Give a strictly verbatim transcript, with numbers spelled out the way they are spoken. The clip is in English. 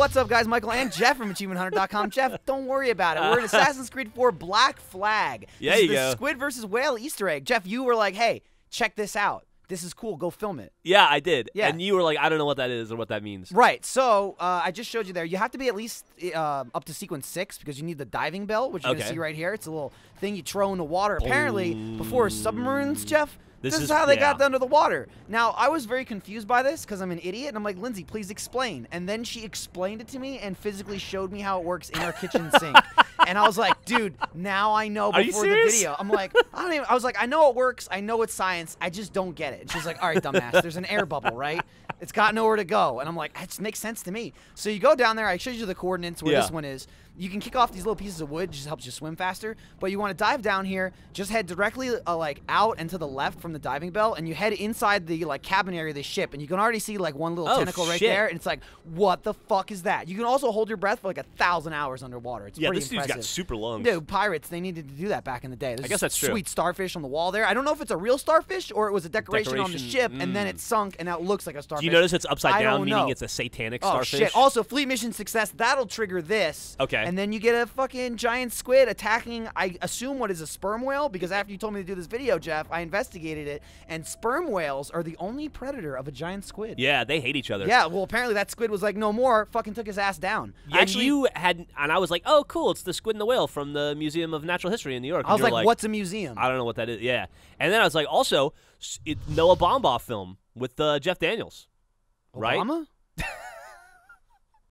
what's up, guys? Michael and Jeff from Achievement Hunter dot com. Jeff, don't worry about it. We're in Assassin's Creed four Black Flag. Yeah, you the go. Squid versus whale Easter egg. Jeff, you were like, hey, check this out. This is cool. Go film it. Yeah, I did. Yeah. And you were like, I don't know what that is or what that means. Right. So uh, I just showed you there. You have to be at least uh, up to sequence six because you need the diving bell, which you're okay. going to see right here. It's a little thing you throw in the water. Apparently, Boom. before submarines, Jeff, this, this is, is how they yeah. got under the water. Now, I was very confused by this because I'm an idiot, and I'm like, Lindsay, please explain. And then she explained it to me and physically showed me how it works in our kitchen sink. And I was like, dude, now I know before the video. I'm like, I don't even, I was like, I know it works. I know it's science. I just don't get it. And she's like, all right, dumbass, there's an air bubble, right? It's got nowhere to go. And I'm like, it makes sense to me. So you go down there. I showed you the coordinates where yeah. this one is. You can kick off these little pieces of wood. Just helps you swim faster. But you want to dive down here. Just head directly uh, like out and to the left from the diving bell. And you head inside the like cabin area of the ship. And you can already see like one little oh, tentacle shit. right there. And it's like, what the fuck is that? You can also hold your breath for like a thousand hours underwater. It's yeah, pretty impressive. Yeah, this dude's got super lungs. Dude, pirates, they needed to do that back in the day. There's I guess that's true. Sweet starfish on the wall there. I don't know if it's a real starfish or it was a decoration, decoration. on the ship. Mm. And then it sunk. And now it looks like a starfish. Do you notice it's upside down, meaning know. it's a satanic oh, starfish? Shit. Also, fleet mission success, that'll trigger this. Okay. And then you get a fucking giant squid attacking, I assume, what is a sperm whale? Because after you told me to do this video, Jeff, I investigated it, and sperm whales are the only predator of a giant squid. Yeah, they hate each other. Yeah, well, apparently that squid was like, no more, fucking took his ass down. Yeah, actually, you had, and I was like, oh, cool, it's the squid and the whale from the Museum of Natural History in New York. And I was like, like, what's a museum? I don't know what that is, yeah. And then I was like, also, it, Noah Baumbach film with uh, Jeff Daniels. Obama? Right?